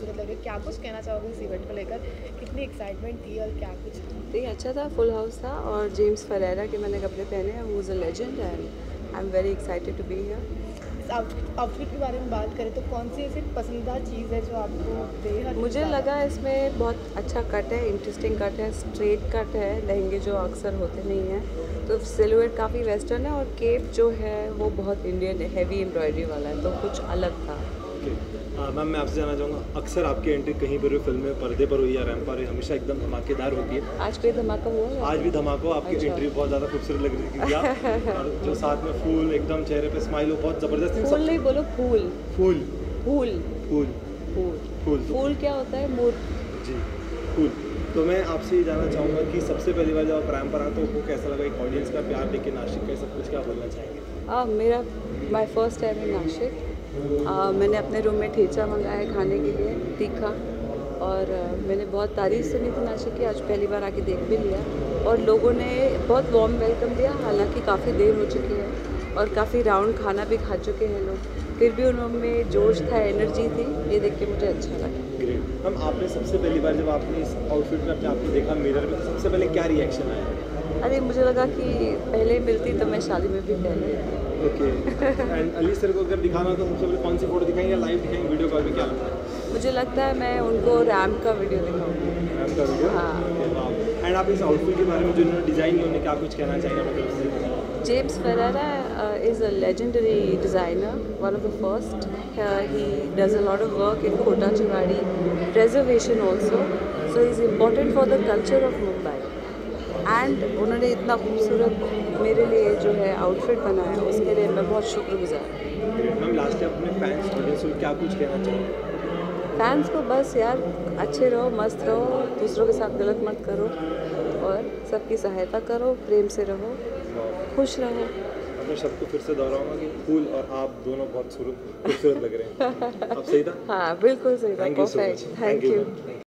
खूबसूरत लग रही है। क्या कुछ कहना चाहोगे इस इवेंट को लेकर, कितनी एक्साइटमेंट थी और क्या कुछ? नहीं, अच्छा था, फुल हाउस था और जेम्स फरेरा के मैंने कपड़े पहने हैं, who is a legend and I am very excited to be here. Outfit के बारे में बात करें तो कौन सी ऐसी पसंदीदा चीज़ है जो आपको बेहद? मुझे लगा इसमें बहुत अच्छा कट है, इंटरेस्टिंग कट है, स्ट्रेट कट है, लहंगे जो अक्सर होते नहीं हैं, तो सिलवेट काफ़ी वेस्टर्न है और केप जो है वो बहुत इंडियन है, हैवी एम्ब्रॉयडरी वाला है, तो कुछ अलग था। मैम मैं आपसे जानना चाहूँगा, अक्सर आपकी एंट्री कहीं पर भी फिल्म में पर्दे पर हुई या रैंप पर हुई, हमेशा एकदम धमाकेदार होती है। आज कोई धमाका हुआ? आज भी धमाका, आपकी एंट्री बहुत ज़्यादा खूबसूरत लग रही थी और जो साथ में फूल, एकदम चेहरे पे स्माइल हो, बहुत ज़बरदस्त। फूल नहीं बोलो, फूल फूल फूल फूल फूल फूल फूल क्या होता है? मोर जी, फूल। तो मैं आपसे ये जानना चाहूँगा कि सबसे पहली बार जब आप रैंप पर आए तो आपको कैसा लगा, एक ऑडियंस का प्यार, लेकिन आशिक का सब कुछ, क्या बोलना चाहेंगे? मेरा माई फर्स्ट टाइम इन आशिक, मैंने अपने रूम में ठेचा मंगाया खाने के लिए, तीखा, और मैंने बहुत तारीफ सुनी थी नाशिक की, आज पहली बार आके देख भी लिया और लोगों ने बहुत वार्म वेलकम दिया। हालांकि काफ़ी देर हो चुकी है और काफ़ी राउंड खाना भी खा चुके हैं लोग, फिर भी उनमें जोश था, एनर्जी थी, ये देख के मुझे अच्छा लगा। ग्रेट। हम आपने सबसे पहली बार जब आपने इस आउटफिट में अपने आपको देखा मिरर में, तो सबसे पहले क्या रिएक्शन आया? अरे मुझे लगा कि पहले मिलती तो मैं शादी में भी पहले। ओके, एंड अली सर को अगर दिखाना तो सबसे पहले कौन सी फोटो दिखाएंगे, लाइव दिखाएंगे, वीडियो कॉल भी? क्या लगता है? मुझे लगता है मैं उनको रैम्प का वीडियो दिखाऊंगी। रैम्प का वीडियो, हाँ। एंड आप इस आउटफिट के बारे में जो इन्होंने डिज़ाइन किया, उन्हें क्या कुछ कहना चाहिए? James Ferreira is a legendary designer, one of the first, he does a lot of work in Kota Chiwadi preservation also, so is important for the culture of Mumbai. And उन्होंने इतना खूबसूरत मेरे लिए जो है आउटफिट बनाया, उसके लिए मैं बहुत शुक्रगुजार हूँ। मैम लास्ट टाइम अपने फैंस को क्या कुछ कहना चाहिए? फैंस को बस यार, अच्छे रहो, मस्त रहो, दूसरों के साथ गलत मत करो और सबकी सहायता करो, प्रेम से रहो, खुश रहो। मैं सबको फिर से दोहराऊंगा कि फूल और आप दोनों बहुत खूबसूरत लग रहे हैं। आप सही था? हाँ बिल्कुल सही था, थैंक यू।